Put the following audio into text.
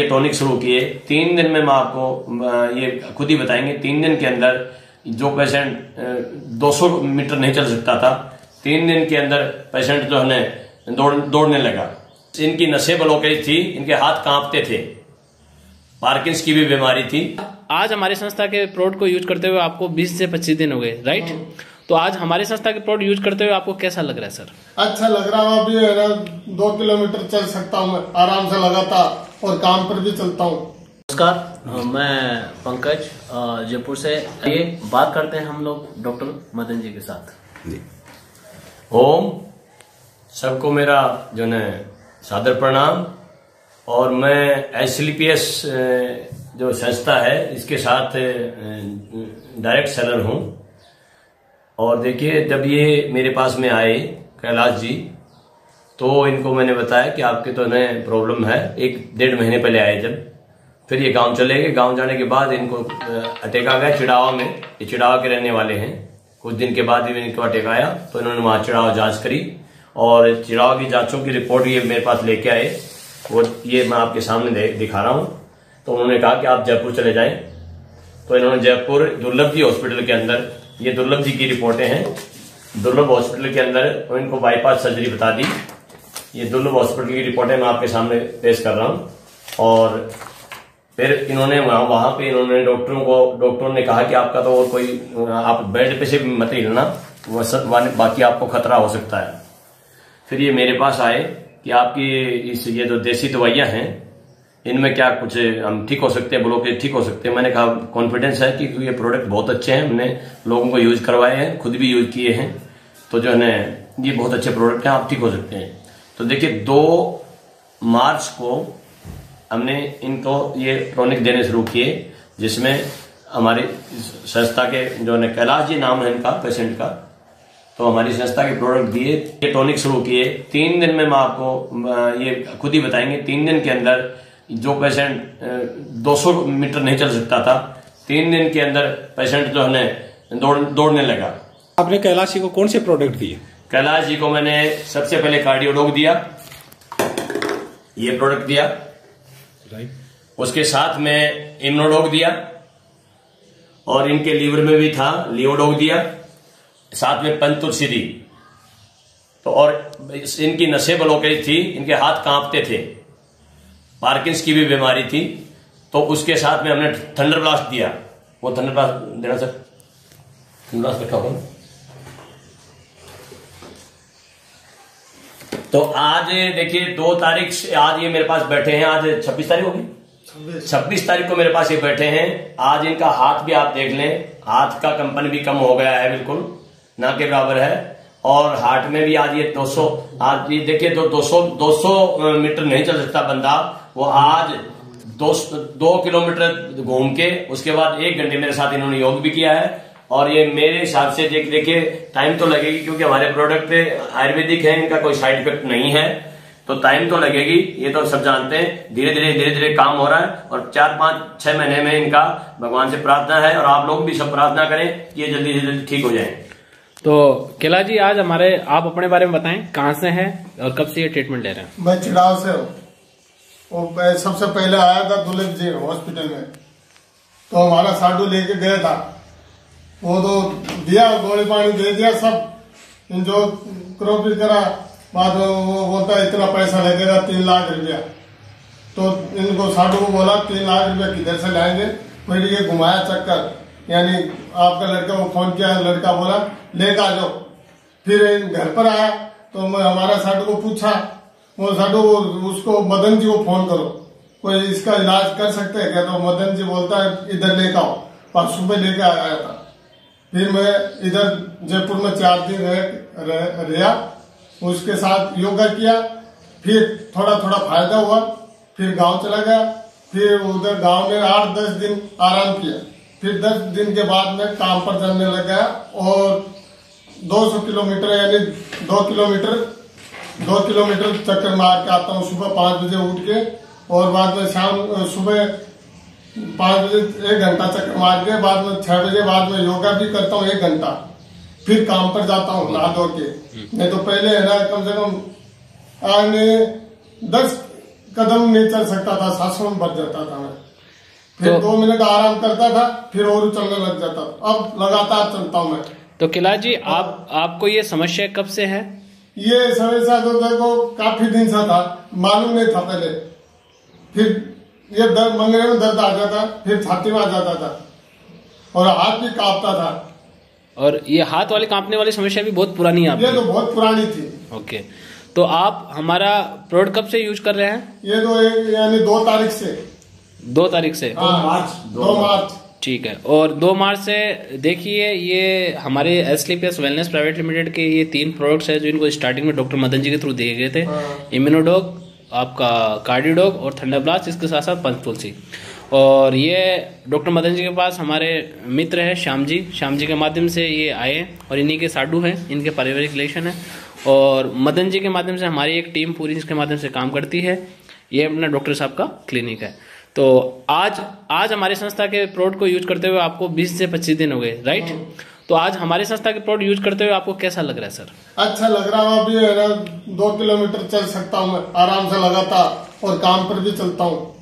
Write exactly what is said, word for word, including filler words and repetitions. ये टॉनिक शुरू किए। तीन दिन में मैं आपको ये खुद ही बताएंगे, तीन दिन के अंदर जो पेशेंट दो सौ मीटर नहीं चल सकता था, तीन दिन के अंदर पेशेंट जो है दौड़ दौड़ने लगा। इनकी नसें ब्लॉकेज थी, इनके हाथ कांपते थे, पार्किंस की भी बीमारी थी। आज हमारे संस्था के प्रोडक्ट को यूज करते हुए आपको बीस से पच्चीस दिन हो गए, राइट? तो आज हमारे संस्था के प्रोडक्ट यूज करते हुए आपको कैसा लग रहा है सर? अच्छा लग रहा है, अभी है ना दो किलोमीटर चल सकता हूँ आराम से लगातार और काम पर भी चलता हूँ। नमस्कार, मैं पंकज जयपुर से। ये बात करते हैं हम लोग डॉक्टर मदन जी के साथ जी। ओम, सबको मेरा जो है सादर प्रणाम। और मैं एसक्लेपियस जो संस्था है इसके साथ डायरेक्ट सेलर हूँ। और देखिए, जब ये मेरे पास में आए कैलाश जी, तो इनको मैंने बताया कि आपके तो नए प्रॉब्लम है। एक डेढ़ महीने पहले आए, जब फिर ये गांव चले गए। गांव जाने के बाद इनको अटैक आ गया चिड़ावा में। ये चिड़ावा के रहने वाले हैं। कुछ दिन के बाद ही इनको अटैक आया, तो इन्होंने वहाँ चिड़ावा जांच करी और चिड़ावा की जाँचों की रिपोर्ट ये मेरे पास लेके आए। वो ये मैं आपके सामने दिखा रहा हूँ। तो उन्होंने कहा कि आप जयपुर चले जाएं। तो इन्होंने जयपुर दुर्लभ जी हॉस्पिटल के अंदर, ये दुर्लभ जी की रिपोर्टें हैं, दुर्लभ हॉस्पिटल के अंदर इनको बाईपास सर्जरी बता दी। ये दुर्लभ हॉस्पिटल की रिपोर्टें मैं आपके सामने पेश कर रहा हूँ। और फिर इन्होंने वहाँ वहाँ पे इन्होंने डॉक्टरों को डॉक्टरों ने कहा कि आपका तो और कोई आप बेड पे से मत हिलना, बाकी आपको खतरा हो सकता है। फिर ये मेरे पास आए कि आपकी इस ये जो देसी दवाइयाँ हैं इनमें क्या कुछ हम ठीक हो सकते हैं, ब्लॉकेज ठीक हो सकते हैं। मैंने कहा कॉन्फिडेंस है कि ये प्रोडक्ट बहुत अच्छे हैं, हमने लोगों को यूज करवाए हैं, खुद भी यूज किए हैं। तो जो है ये बहुत अच्छे प्रोडक्ट हैं, आप ठीक हो सकते हैं। तो देखिए, दो मार्च को हमने इनको ये टॉनिक देने शुरू किए, जिसमें हमारी संस्था के जो है कैलाश जी नाम है इनका पेशेंट का, तो हमारी संस्था के प्रोडक्ट दिए। ये टॉनिक शुरू किए। तीन दिन में मैं आपको ये खुद ही बताएंगे। तीन दिन के अंदर जो पेशेंट दो सौ मीटर नहीं चल सकता था, तीन दिन के अंदर पेशेंट जो है दौड़ दौड़ने लगा। आपने कैलाश जी को कौन से प्रोडक्ट दिए? कैलाश जी को मैंने सबसे पहले कार्डियोडोग दिया, ये प्रोडक्ट दिया, राइट। उसके साथ में इम्यूनोडोग दिया, और इनके लीवर में भी था लियोडोग दिया, साथ में पंचतुलसी दी। तो और इनकी नसें ब्लॉकेज थी, इनके हाथ कांपते थे, पार्किंस की भी बीमारी थी। तो उसके साथ में हमने थंडरब्लास्ट दिया। वो थंडरब्लास्ट देना सर, थंडरब्लास्ट रखा होगा। तो आज देखिए दो तारीख आज ये मेरे पास बैठे हैं। आज छब्बीस तारीख होगी, छब्बीस तारीख को मेरे पास ये बैठे हैं। आज इनका हाथ भी आप देख लें, हाथ का कंपन भी कम हो गया है, बिल्कुल ना के बराबर है। और हार्ट में भी आज ये दो सौ, आज ये देखिए तो दो सौ मीटर नहीं चल सकता बंदा, वो आज दो, दो किलोमीटर घूम के उसके बाद एक घंटे मेरे साथ इन्होंने योग भी किया है। और ये मेरे हिसाब से देख देखिए टाइम तो लगेगी, क्योंकि हमारे प्रोडक्ट आयुर्वेदिक है, इनका कोई साइड इफेक्ट नहीं है, तो टाइम तो लगेगी, ये तो सब जानते हैं। धीरे धीरे धीरे धीरे काम हो रहा है, और चार पांच छह महीने में इनका भगवान से प्रार्थना है, और आप लोग भी सब प्रार्थना करें कि ये जल्दी से जल्दी ठीक हो जाए। तो कैलाश जी, आज हमारे आप अपने बारे में बताएं, कहाँ से हैं और कब से ये ट्रीटमेंट ले रहे हैं? मैं चिड़ाव से हूँ। मैं सबसे पहले आया था दुर्लभ जी हॉस्पिटल में, तो हमारा साडू लेके गया था, वो तो दिया गोली पानी दे दिया सब, जो क्रोपिट करा बाद में वो बोलता इतना पैसा लगेगा तीन लाख रुपया। तो इनको साडू को बोला तीन लाख रुपया किधर से लाएंगे, फिर ये घुमाया चक्कर, यानी आपका लड़का को फोन किया, लड़का बोला लेकर आ जाओ। फिर घर पर आया तो मैं हमारा साडू को पूछा, वो साडू उसको मदन जी को फोन करो, कोई इसका इलाज कर सकते हैं क्या? तो मदन जी बोलता है इधर लेकर आओ। परसों में लेकर आया था। फिर मैं इधर जयपुर में चार दिन रह, रह, रहा, उसके साथ योगा किया, फिर थोड़ा थोड़ा फायदा हुआ, फिर गाँव चला गया, फिर उधर गाँव में आठ दस दिन आराम किया, फिर दस दिन के बाद में काम पर चलने लग गया, और दो सौ किलोमीटर यानी दो किलोमीटर दो किलोमीटर चक्कर मार के आता हूँ सुबह पाँच बजे उठ के, और बाद में शाम सुबह पाँच बजे एक घंटा चक्कर मार के, बाद में छह बजे बाद में योगा भी करता हूँ एक घंटा, फिर काम पर जाता हूँ नहा धो के। नहीं तो पहले है ना कम से कम आने दस कदम नहीं चल सकता था, सांसों में भर जाता था मैं, फिर तो, दो मिनट आराम करता था, फिर और चलने लग जाता था, अब लगातार चलता हूँ मैं। तो कैलाश जी आप आपको ये समस्या कब से है? ये समस्या तो देखो काफी दिन से था, मालूम नहीं था पहले, फिर ये दर्द मंगरे में दर्द आ जाता, फिर छाती में आ जाता था और हाथ भी कांपता था। और ये हाथ वाले कांपने वाली समस्या भी बहुत पुरानी है? ये तो बहुत पुरानी थी। ओके, तो आप हमारा प्रोडक्ट कब से यूज कर रहे हैं? ये तो यानी दो तारीख से। दो तारीख से? हाँ, मार्च, दो मार्च। ठीक है, और दो मार्च से देखिए ये हमारे एस्क्लेपियस वेलनेस प्राइवेट लिमिटेड के ये तीन प्रोडक्ट्स हैं जो इनको स्टार्टिंग में डॉक्टर मदन जी के थ्रू दिए गए थे। इम्यूनोडॉग, आपका कार्डियोडॉग और थंडरब्लास्ट, इसके साथ साथ पंचतुलसी। और ये डॉक्टर मदन जी के पास हमारे मित्र हैं श्याम जी, श्याम जी के माध्यम से ये आए और इन्हीं के साडू हैं, इनके पारिवारिक रिलेशन है। और मदन जी के माध्यम से हमारी एक टीम पूरी इसके माध्यम से काम करती है। ये अपना डॉक्टर साहब का क्लिनिक है। तो आज आज हमारी संस्था के प्रोडक्ट को यूज करते हुए आपको बीस से पच्चीस दिन हो गए, राइट? तो आज हमारी संस्था के प्रोडक्ट यूज करते हुए आपको कैसा लग रहा है सर? अच्छा लग रहा है, अभी दो किलोमीटर चल सकता हूँ आराम से लगातार और काम पर भी चलता हूँ।